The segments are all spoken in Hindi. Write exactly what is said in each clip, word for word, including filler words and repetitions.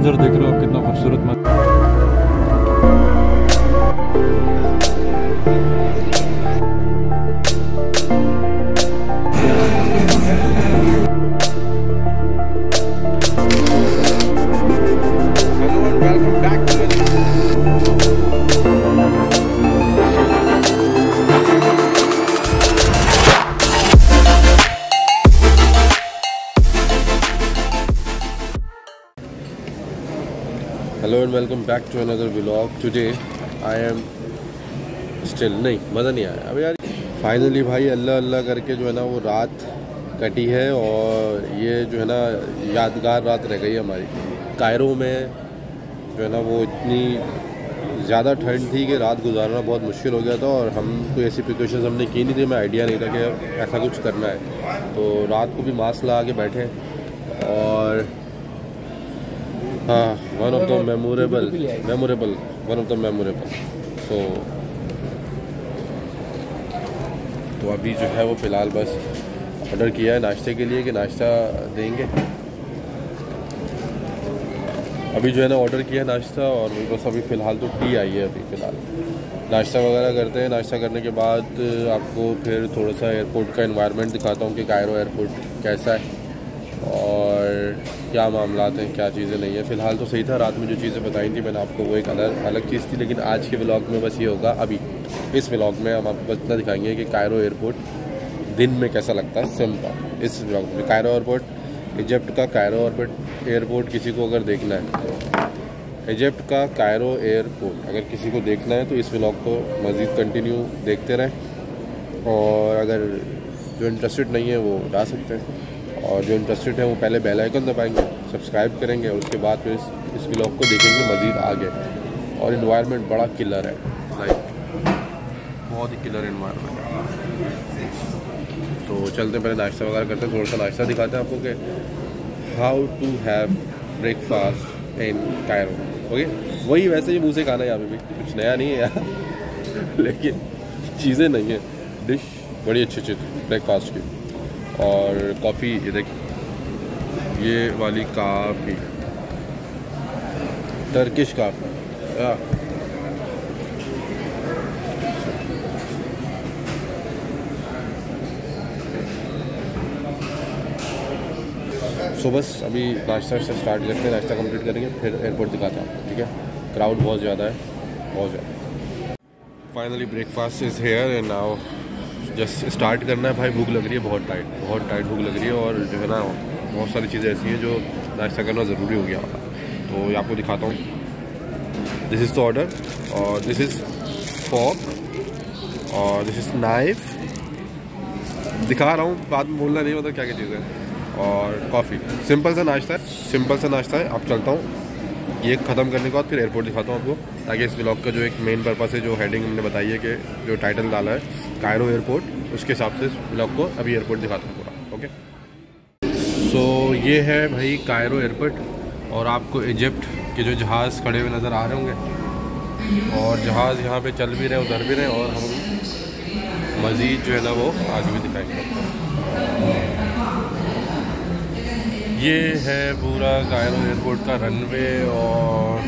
मंजर देख रहे हो कितना खूबसूरत welcome back to another vlog. Today I am still नहीं मज़ा नहीं आया अब यार। फाइनली भाई अल्लाह अल्लाह करके जो है ना वो रात कटी है और ये जो है ना यादगार रात रह गई हमारी। कायरो में जो है ना वो इतनी ज़्यादा ठंड थी कि रात गुजारना बहुत मुश्किल हो गया था और हम कोई ऐसी प्रिकॉशन हमने की नहीं थी। मैं आइडिया नहीं था कि ऐसा कुछ करना है, तो रात को भी मास्क लगा के बैठे। और हाँ, one of the memorable memorable one of the memorable so तो अभी जो है वो फ़िलहाल बस ऑर्डर किया है नाश्ते के लिए कि नाश्ता देंगे। अभी जो है ना ऑर्डर किया है नाश्ता और बस अभी फ़िलहाल तो टी आई है। अभी फ़िलहाल नाश्ता वगैरह करते हैं। नाश्ता करने के बाद आपको फिर थोड़ा सा एयरपोर्ट का एनवायरनमेंट दिखाता हूँ कि कायरो एयरपोर्ट कैसा है और क्या मामलात हैं, क्या चीज़ें नहीं है। फ़िलहाल तो सही था, रात में जो चीज़ें बताई थी मैंने आपको वो एक अलग अलग चीज़ थी, लेकिन आज के व्लॉग में बस ये होगा। अभी इस व्लॉग में हम आपको इतना दिखाएंगे कि कायरो एयरपोर्ट दिन में कैसा लगता है सिंपल। इस व्लॉग में कायरो एयरपोर्ट, इजिप्ट का कायरो एयरपोर्ट एयरपोर्ट किसी को अगर देखना है, इजिप्ट का कायरो एयरपोर्ट अगर किसी को देखना है तो इस व्लॉग को मज़ीद कंटिन्यू देखते रहें। और अगर जो इंटरेस्टेड नहीं है वो हटा सकते हैं, और जो इंटरेस्टेड है वो पहले बेल आइकन दबाएंगे, सब्सक्राइब करेंगे और उसके बाद फिर इस, इस व्लॉग को देखेंगे मज़ीद आगे। और इन्वायरमेंट बड़ा किलर है, लाइक बहुत ही किलर इन्वायरमेंट है। तो चलते हैं, पहले नाश्ता वगैरह करते हैं, थोड़ा सा नाश्ता दिखाते हैं आपको कि how to have breakfast in Cairo. Okay, वही वैसे ही मुँह से खाना है, यहाँ पर भी कुछ नया नहीं है यार, लेकिन चीज़ें नहीं है। डिश बड़ी अच्छी अच्छी थी ब्रेकफास्ट की। और कॉफ़ी ये देखिए, ये वाली काफ़ी टर्किश काफ़ी, सो बस अभी नाश्ता से स्टार्ट करते हैं, नाश्ता कंप्लीट करेंगे फिर एयरपोर्ट दिखाता हूँ। ठीक है, क्राउड बहुत ज़्यादा है, बहुत ज़्यादा। Finally breakfast is here and now just start करना है भाई। भूख लग रही है बहुत टाइट, बहुत टाइट भूख लग रही है। और जो है ना बहुत सारी चीज़ें ऐसी हैं जो नाश्ता करना ज़रूरी हो गया। तो ये आपको दिखाता हूँ, दिस इज़ द ऑर्डर और दिस इज़ फॉर्क और दिस इज़ नाइफ। दिखा रहा हूँ, बाद में बोलना नहीं होता क्या क्या चीज़ है। और कॉफ़ी, सिंपल सा नाश्ता है, सिंपल सा नाश्ता है। आप चलता हूँ, ये ख़त्म करने के बाद फिर एयरपोर्ट दिखाता हूँ आपको, ताकि इस व्लॉग का जो एक मेन पर्पस है, जो हेडिंग हमने बताई है कि जो टाइटल डाला है कायरो एयरपोर्ट, उसके हिसाब से इस व्लॉग को अभी एयरपोर्ट दिखाता हूँ पूरा। ओके, सो so, ये है भाई कायरो एयरपोर्ट। और आपको इजिप्ट के जो जहाज़ खड़े हुए नज़र आ रहे होंगे, और जहाज़ यहाँ पर चल भी रहे उधर भी रहे, और हम मज़ीद जो है ना वो आज भी दिखाएँगे। ये है पूरा कायरो एयरपोर्ट का रनवे, और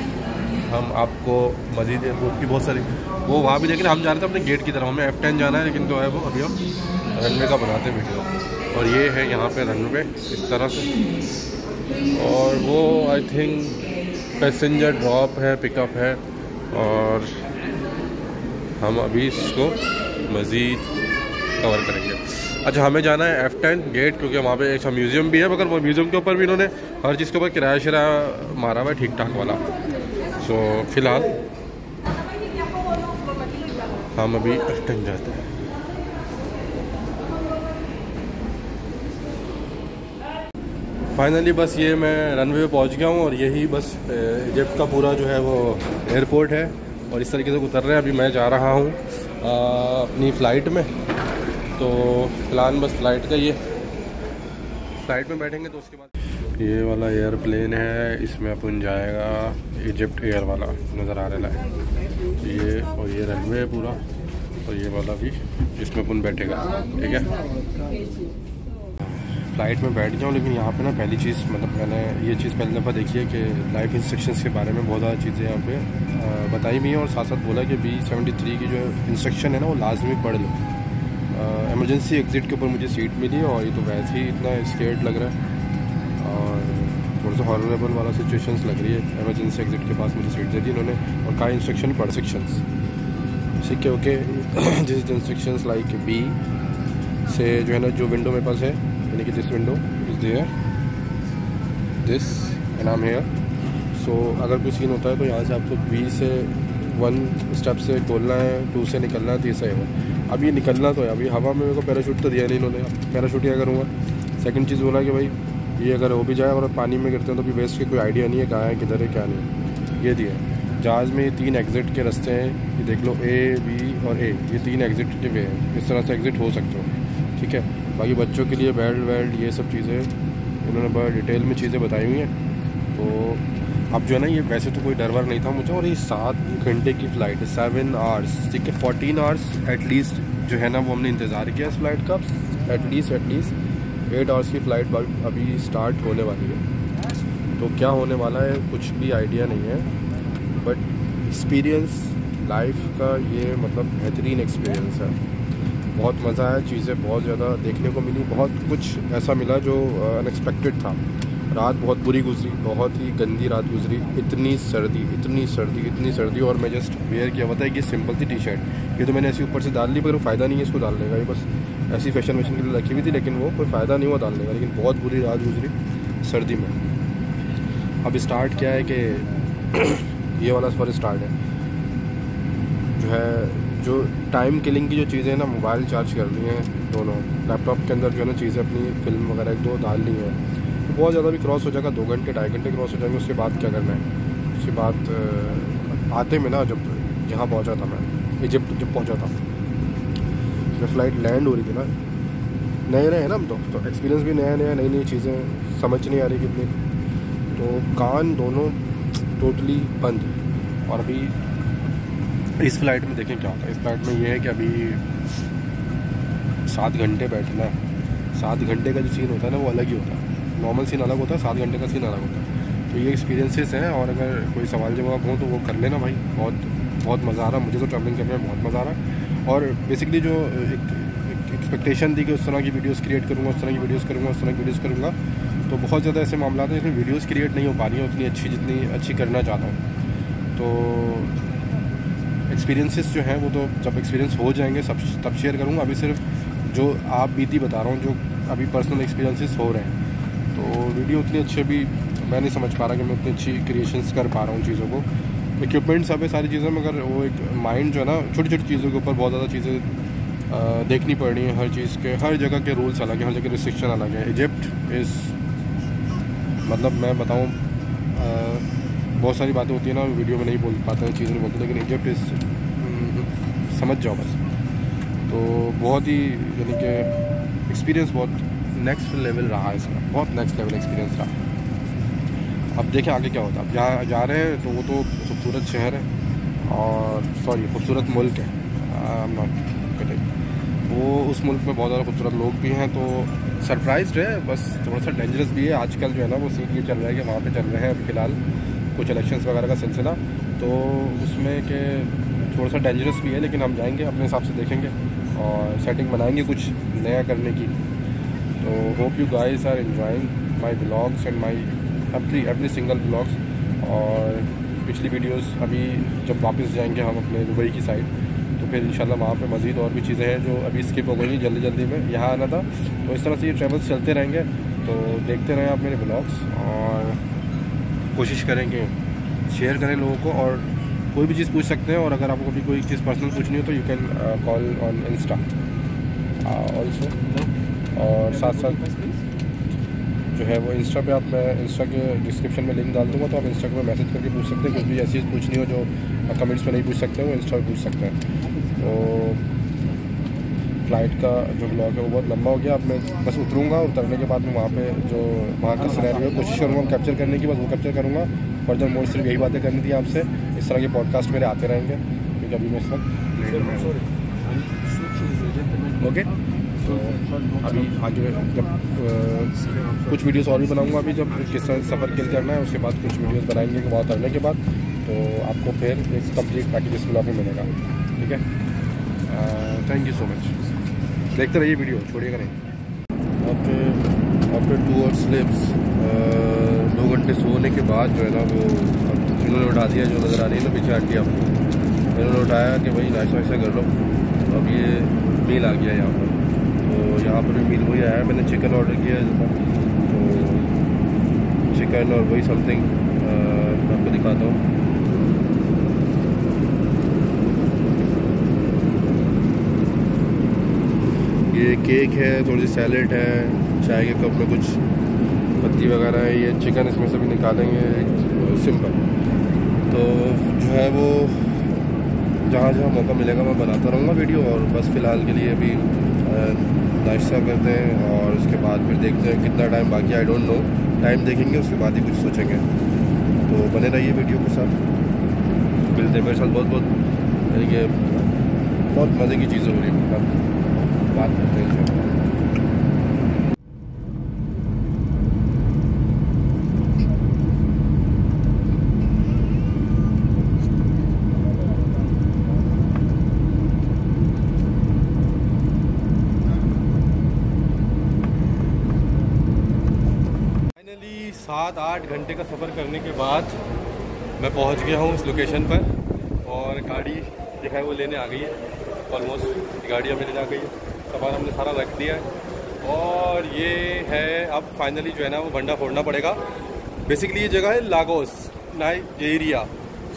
हम आपको मज़ीद एयरपोर्ट की बहुत सारी वो वहाँ भी, लेकिन हम जा रहे थे अपने गेट की तरफ, हमें एफ टेन जाना है, लेकिन तो है वो अभी हम रनवे का बनाते हैं वीडियो। और ये है यहाँ पे रनवे इस तरह से, और वो आई थिंक पैसेंजर ड्रॉप है, पिकअप है, और हम अभी इसको मज़ीद कवर करेंगे। अच्छा, हमें जाना है एफ टेन गेट, क्योंकि वहाँ पे एक म्यूज़ियम भी है, मगर वो म्यूज़ियम के ऊपर भी इन्होंने हर चीज़ के ऊपर किराया शराया मारा हुआ है ठीक ठाक वाला। सो so, फिलहाल हम अभी एफ टेन जाते हैं। फाइनली बस ये मैं रनवे पे पहुँच गया हूँ, और यही बस इजिप्ट का पूरा जो है वो एयरपोर्ट है। और इस तरीके से उतर रहे हैं। अभी मैं जा रहा हूँ अपनी फ़्लाइट में, तो प्लान बस फ्लाइट का, ये फ्लाइट में बैठेंगे तो उसके बाद ये वाला एयरप्लेन है, इसमें अपन जाएगा इजिप्ट एयर वाला नज़र आ रहा है ये, और ये रनवे है पूरा, और ये वाला भी इसमें अपन बैठेगा। ठीक है, फ़्लाइट में बैठ गया हूँ। लेकिन यहाँ पे ना पहली चीज़ मतलब मैंने ये चीज़ पहली दफ़ा देखी है कि लाइफ इंस्ट्रक्शंस के बारे में बहुत ज़्यादा चीज़ें यहाँ पे बताई भी हैं और साथ साथ बोला कि बी सेवेंटी थ्री की जो इंस्ट्रक्शन है ना वो लाजमी पढ़ लो। एमरजेंसी एग्ज़िट के ऊपर मुझे सीट मिली और ये तो वैसे ही इतना स्केर्ड लग रहा है और थोड़ा सा हॉररेबल वाला सिचुएशंस लग रही है। एमरजेंसी एग्ज़िट के पास मुझे सीट दे दी इन्होंने और कहा इंस्ट्रक्शन पढ़ सेक्शंस ठीक है okay. This is instructions like B से जो है ना जो विंडो मेरे पास है यानी कि this window is there this and I am here. So अगर कोई सीन होता है तो यहाँ से आपको बी से वन स्टेप से खोलना है, टू से निकलना है, थ्री से एवन। अब ये निकलना तो है, अभी हवा में मेरे को पैराशूट तो दिया नहीं इन्होंने, पैराशूट क्या करूँगा। सेकेंड चीज़ बोला कि भाई ये अगर हो भी जाए और पानी में गिरते हैं तो भी वेस्ट के कोई आइडिया नहीं है कहाँ है किधर है क्या नहीं। ये दिया जहाज़ में ये तीन एग्ज़िट के रास्ते हैं, ये देख लो ए बी और ए, ये तीन एग्ज़िट के वे हैं, इस तरह से एग्ज़िट हो सकते हो ठीक है। बाकी बच्चों के लिए बेल्ट वेल्ट ये सब चीज़ें उन्होंने बहुत डिटेल में चीज़ें बताई हुई हैं। तो अब जो है ना ये वैसे तो कोई डर वर नहीं था मुझे। और ये सात घंटे की फ़्लाइट है, सेवन आवर्स ठीक है, फोर्टीन आवर्स एटलीस्ट जो है ना वो हमने इंतज़ार किया इस फ्लाइट का। एटलीस्ट एटलीस्ट एट आवर्स की फ़्लाइट अभी स्टार्ट होने वाली है, तो क्या होने वाला है कुछ भी आइडिया नहीं है। बट एक्सपीरियंस लाइफ का ये मतलब बेहतरीन एक्सपीरियंस है, बहुत मज़ा आया, चीज़ें बहुत ज़्यादा देखने को मिली, बहुत कुछ ऐसा मिला जो अनएक्सपेक्टेड था। रात बहुत बुरी गुजरी, बहुत ही गंदी रात गुजरी, इतनी सर्दी इतनी सर्दी इतनी सर्दी। और मैं जस्ट वेयर किया हुआ था कि सिंपल थी टी शर्ट, ये तो मैंने ऐसे ऊपर से डाल ली पर फ़ायदा नहीं है इसको डालने का, ये बस ऐसी फैशन वेशन के लिए रखी हुई थी लेकिन वो कोई फ़ायदा नहीं हुआ डालने का। लेकिन बहुत बुरी रात गुजरी सर्दी में। अब स्टार्ट क्या है कि ये वाला सफर स्टार्ट है जो है जो टाइम किलिंग की जो चीज़ें हैं ना, मोबाइल चार्ज कर ली हैं दोनों, लैपटॉप के अंदर जो है ना चीज़ें अपनी फिल्म वगैरह एक दो डाल ली हैं, तो बहुत ज़्यादा भी क्रॉस हो जाएगा, दो घंटे ढाई घंटे क्रॉस हो जाएंगे। उसके बाद क्या करना है, उसके बाद आते में ना जब यहाँ पहुँचा था मैं इजिप्ट जब पहुँचा था जब फ्लाइट लैंड हो रही थी ना, नए नए हैं ना हम तो, तो एक्सपीरियंस भी नया नया, नई नई चीज़ें समझ नहीं आ रही कितनी, तो कान दोनों टोटली बंद। और अभी इस फ्लाइट में देखें क्या होता है। इस फ्लाइट में ये है कि अभी सात घंटे बैठना है, सात घंटे का जो सीन होता है ना वो अलग ही होता है, नॉर्मल सीन अलग होता है, सात घंटे का सीन अलग होता है। तो ये एक्सपीरियंसेस हैं। और अगर कोई सवाल जवाब हो तो वो कर लेना भाई, बहुत बहुत मज़ा आ रहा, मुझे तो ट्रैवलिंग करने में बहुत मज़ा आ रहा। और बेसिकली जो एक एक्सपेक्टेशन थी कि उस तरह की वीडियोज़ क्रिएट करूँगा उस तरह की वीडियोज़ करूँगा उस तरह की वीडियोज़ करूँगा तो बहुत ज़्यादा ऐसे मामला हैं जिसमें वीडियोस क्रिएट नहीं हो पा रही हैं उतनी अच्छी जितनी अच्छी करना चाहता हूँ। तो एक्सपीरियंसेस जो हैं वो तो जब एक्सपीरियंस हो जाएंगे सब तब शेयर करूँगा, अभी सिर्फ जो आप बीती बता रहा हूँ, जो अभी पर्सनल एक्सपीरियंसेस हो रहे हैं। तो वीडियो उतनी अच्छी भी मैं नहीं समझ पा रहा कि मैं उतनी अच्छी क्रिएशंस कर पा रहा हूँ चीज़ों को, इक्विपमेंट सब है सारी चीज़ें, मगर वो एक माइंड जो है ना छोटी छोटी चीज़ों के ऊपर बहुत ज़्यादा चीज़ें देखनी पड़ रही हैं। हर चीज़ के हर जगह के रूल्स अलग हैं, हर जगह रिस्ट्रिक्शन अलग है। इजिप्ट इस मतलब मैं बताऊं बहुत सारी बातें होती है ना वीडियो में नहीं बोल पाते हैं, चीज़ें नहीं बोलते, लेकिन इजिप्ट इस समझ जाओ बस। तो बहुत ही यानी कि एक्सपीरियंस बहुत नेक्स्ट लेवल रहा इसका, बहुत नेक्स्ट लेवल एक्सपीरियंस रहा। अब देखें आगे क्या होता है। अब जहाँ जा रहे हैं तो वो तो खूबसूरत शहर है और सॉरी खूबसूरत मुल्क है, आई एम नॉट करेक्ट, वो उस मुल्क में बहुत ज़्यादा खूबसूरत लोग भी हैं, तो सरप्राइज्ड है, बस थोड़ा सा डेंजरस भी है। आजकल जो है ना वो सीन ये चल रहा है कि वहाँ पे चल रहे हैं अभी फ़िलहाल कुछ इलेक्शंस वगैरह का सिलसिला, तो उसमें के थोड़ा सा डेंजरस भी है, लेकिन हम जाएंगे अपने हिसाब से देखेंगे और सेटिंग बनाएंगे कुछ नया करने की। तो hope you guys are enjoying my blogs and my every every single blogs. और पिछली वीडियोस अभी जब वापस जाएंगे हम अपने दुबई की साइड तो फिर इंशाल्लाह वहाँ पे मज़ीद और भी चीज़ें हैं जो अभी स्किप हो गई जल्दी जल्दी में, यहाँ आना था, तो इस तरह से ये ट्रेवल्स चलते रहेंगे। तो देखते रहें आप मेरे ब्लॉग्स और कोशिश करेंगे शेयर करें लोगों को, और कोई भी चीज़ पूछ सकते हैं। और अगर आपको भी कोई चीज़ पर्सनल पूछनी हो तो you can call on insta also, और साथ साथ जो है वो इंस्टा पे आप, मैं इंस्टा के डिस्क्रिप्शन में लिंक डाल दूँगा, तो आप इंस्टा पे मैसेज करके पूछ सकते हैं कुछ भी ऐसी चीज़ पूछनी हो जो कमेंट्स में नहीं पूछ सकते वो इंस्टा पे पूछ सकते हैं। तो फ्लाइट का जो ब्लॉग है वो बहुत लंबा हो गया, अब मैं बस उतरूँगा, उतरने के बाद मैं वहाँ पे जो वहाँ का सिनेरियो है कोशिश करूँगा कैप्चर करने की, बस वो कैप्चर करूँगा। फर्दर मोर सिर्फ यही बातें करनी थी आपसे, इस तरह के पॉडकास्ट मेरे आते रहेंगे क्योंकि अभी मैं इस वक्त ओके। अभी आगे जब कुछ वीडियोस और भी बनाऊंगा, अभी जब किस तरह सफ़र के लिए करना है उसके बाद कुछ वीडियोस बनाएंगे वहाँ उतरने के बाद, तो आपको फिर एक कंप्लीट पैकेज इस ब्लॉग में मिलेगा। ठीक है, थैंक यू सो मच, देखते रहिए वीडियो, छोड़िएगा नहीं। आफ्टर आफ्टर टू और स्लिप्स दो घंटे सोने के बाद जो है ना वो इन्होंने उठा दिया, जो नज़र आ रही है ना पीछे आंटी आपको, इन्होंने उठाया कि भाई नाश्ता वाश्ता कर लो। तो अब ये मील आ गया यहाँ पर, तो यहाँ पर भी मील वही आया, मैंने चिकन ऑर्डर किया है, तो चिकन और वही समथिंग मैं आपको दिखाता हूँ। ये केक है, थोड़ी सी सैलेड है, चाय के कप में कुछ पत्ती वगैरह है, ये चिकन इसमें से भी निकालेंगे सिंपल। तो जो है वो जहाँ जहाँ मौका मिलेगा मैं बनाता रहूँगा वीडियो, और बस फ़िलहाल के लिए अभी नाश्ता करते हैं और उसके बाद फिर देखते हैं कितना टाइम बाकी, आई डोंट नो, टाइम देखेंगे उसके बाद ही कुछ सोचेंगे। तो बने रहिए वीडियो के साथ, मिलते हैं मेरे साथ। बहुत बहुत यानी कि बहुत मज़े की चीज़ें हो रही है, मतलब बात करते हैं। फाइनली सात आठ घंटे का सफ़र करने के बाद मैं पहुंच गया हूं इस लोकेशन पर, और गाड़ी जो है वो लेने आ गई है, ऑलमोस्ट गाड़ी हमें लेने आ गई है, सामान हमने सारा रख दिया है। और ये है अब फाइनली जो है ना वो बंडा फोड़ना पड़ेगा। बेसिकली ये जगह है Lagos, Nigeria.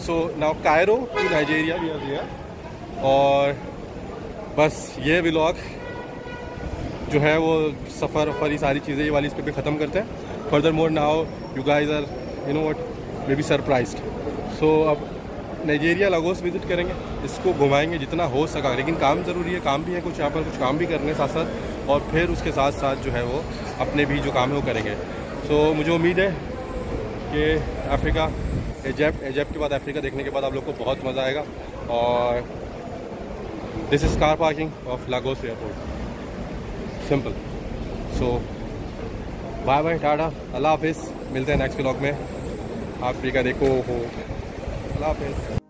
So now Cairo to Nigeria भी आ गया। और बस ये व्लॉग जो है वो सफ़र वफ़र ये सारी चीज़ें ये वाली इस पर भी ख़त्म करते हैं। Furthermore now you guys are you know what maybe surprise. So अब नाइजीरिया लागोस विज़िट करेंगे, इसको घुमाएंगे जितना हो सका, लेकिन काम ज़रूरी है, काम भी है कुछ यहाँ पर, कुछ काम भी करने साथ साथ, और फिर उसके साथ साथ जो है वो अपने भी जो काम है वो करेंगे। सो so, मुझे उम्मीद है कि अफ्रीका इजिप्ट इजिप्ट के बाद अफ्रीका देखने के बाद आप लोग को बहुत मज़ा आएगा। और this is car parking of Lagos airport, simple. So bye bye, tata, अल्लाह हाफिज़, मिलते हैं नेक्स्ट व्लॉग में। अफ्रीका देखो हो, अल्लाह हाफिज़।